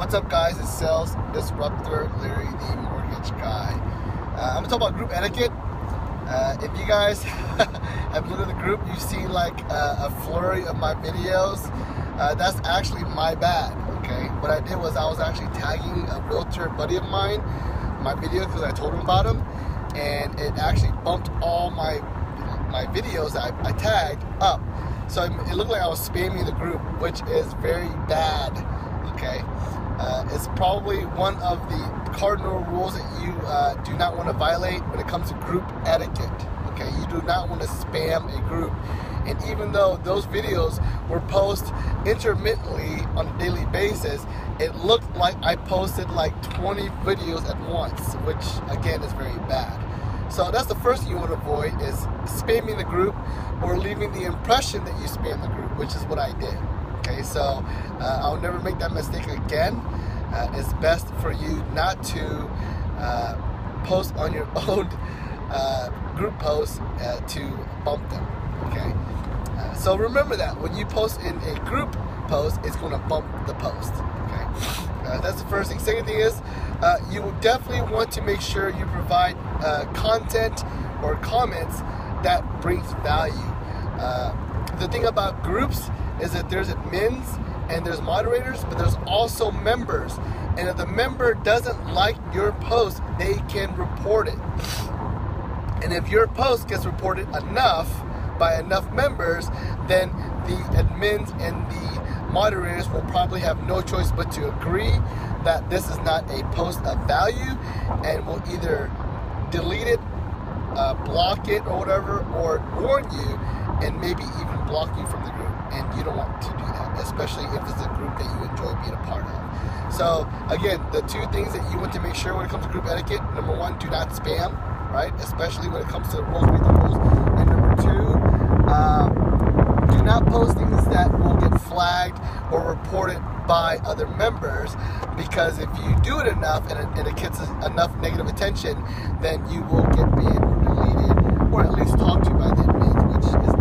What's up, guys? It's Sales Disruptor Larry, the Mortgage Guy. I'm gonna talk about group etiquette. If you guys have been in the group, you've seen like a flurry of my videos. That's actually my bad. Okay, what I did was I was actually tagging a realtor buddy of mine, my video, because I told him about him, and it actually bumped all my videos that I tagged up. So it looked like I was spamming the group, which is very bad, okay? It's probably one of the cardinal rules that you do not want to violate when it comes to group etiquette, okay? You do not want to spam a group. And even though those videos were posted intermittently on a daily basis, it looked like I posted like 20 videos at once, which again is very bad. So that's the first thing you want to avoid, is spamming the group or leaving the impression that you spam the group, which is what I did. Okay, so I'll never make that mistake again. It's best for you not to post on your own group posts to bump them. Okay, so remember that when you post in a group post, it's going to bump the post. Okay, that's the first thing. Second thing is, you will definitely want to make sure you provide content or comments that brings value. The thing about groups is that there's admins and there's moderators, but there's also members. And if the member doesn't like your post, they can report it. And if your post gets reported enough by enough members, then the admins and the moderators will probably have no choice but to agree that this is not a post of value, and will either delete it, block it or whatever, or warn you and maybe even block you from the group. And you don't want to do that, especially if it's a group that you enjoy being a part of. So again, the two things that you want to make sure when it comes to group etiquette: number one, do not spam, right? Especially when it comes to the rules, read the rules. And number two, do not post things that will get flagged or reported by other members, because if you do it enough and it gets enough negative attention, then you will get banned or deleted, or at least talked to by the admins, which is